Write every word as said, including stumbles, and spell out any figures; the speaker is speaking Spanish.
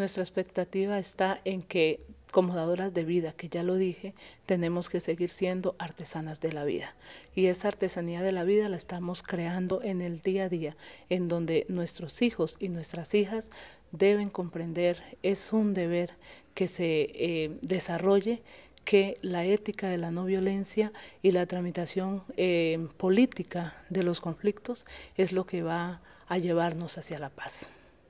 Nuestra expectativa está en que, como dadoras de vida, que ya lo dije, tenemos que seguir siendo artesanas de la vida. Y esa artesanía de la vida la estamos creando en el día a día, en donde nuestros hijos y nuestras hijas deben comprender, es un deber que se eh, desarrolle, que la ética de la no violencia y la tramitación eh, política de los conflictos es lo que va a llevarnos hacia la paz.